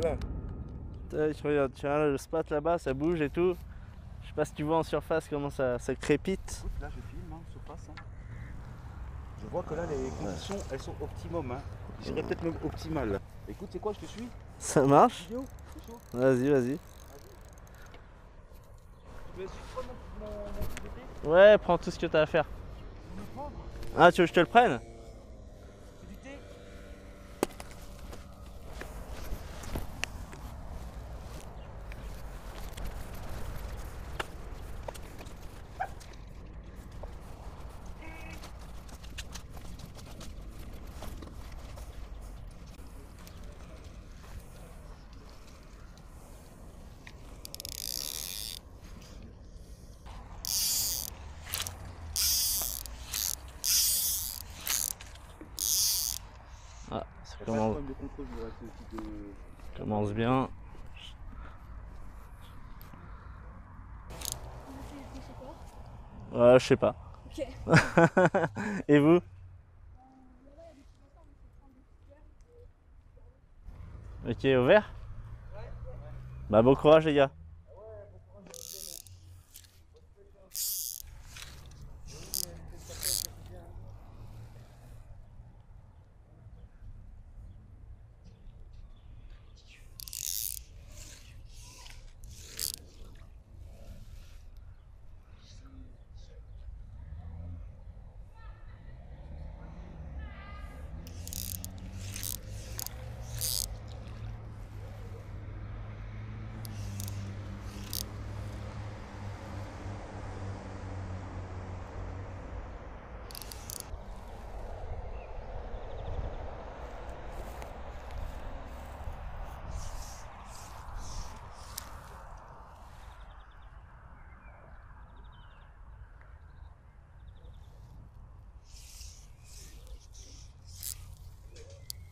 Voilà. Je regarde, tu vois, là, le spot là-bas, ça bouge et tout. Je sais pas si tu vois en surface comment ça crépite. Écoute, là, je filme en surface. Hein. Je vois que là, les conditions, elles sont optimum. Hein. J'irais peut-être même optimales. Écoute, c'est quoi, je te suis. Ça marche. Vas-y, vas-y. Tu veux suivre mon thé? Ouais, prends tout ce que t'as à faire. Tu veux me prendre? Ah, tu veux que je te le prenne? C'est du thé? Commence bien. Je sais pas. Okay. Et vous? Ok, au vert? Ouais. Bah bon courage les gars.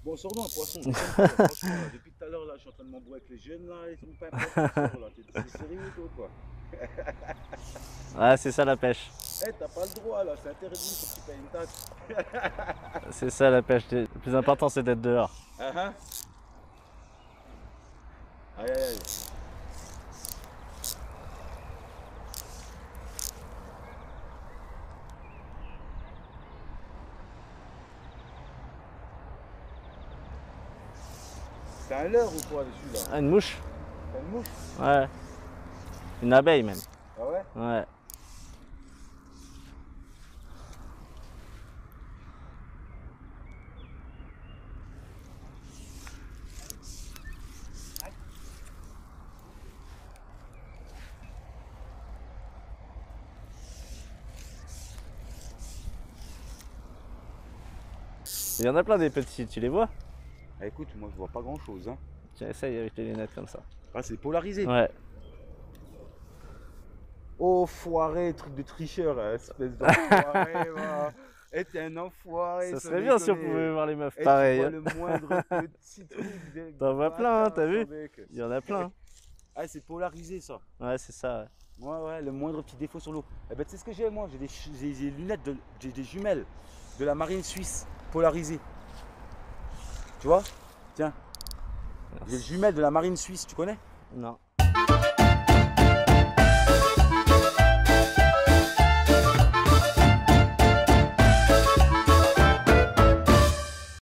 Bon, sors-nous un poisson. Depuis tout à l'heure, là, je suis en train de m'embrouiller avec les jeunes, là, ils sont pas là. C'est sérieux, toi, quoi. Ah, c'est ça la pêche. Eh, hey, t'as pas le droit, là, c'est interdit, faut que tu payes une taxe. C'est ça la pêche, le plus important, c'est d'être dehors. Aïe, aïe, aïe. T'as un leurre ou quoi dessus là? Ah, une mouche. T'as une mouche? Ouais. Une abeille même. Ah ouais? Ouais. Il y en a plein des petits, tu les vois? Ah, écoute, moi je vois pas grand chose. Hein. Tiens, essaye avec les lunettes comme ça. Ah, c'est polarisé. Ouais. Oh, foiré, truc de tricheur, là, espèce d'enfoiré. Eh, t'es un enfoiré. Ça serait bien si on pouvait voir les meufs pareil. Tu vois le moindre petit truc. T'en vois plein, hein, t'as vu? Il y en a plein. Ah, c'est polarisé ça. Ouais, c'est ça. Ouais. Ouais, le moindre petit défaut sur l'eau. Eh ben, tu sais ce que j'ai, moi? J'ai des lunettes, j'ai des jumelles de la marine suisse polarisées. Tu vois? Tiens. Merci. Les jumelles de la marine suisse, tu connais? Non.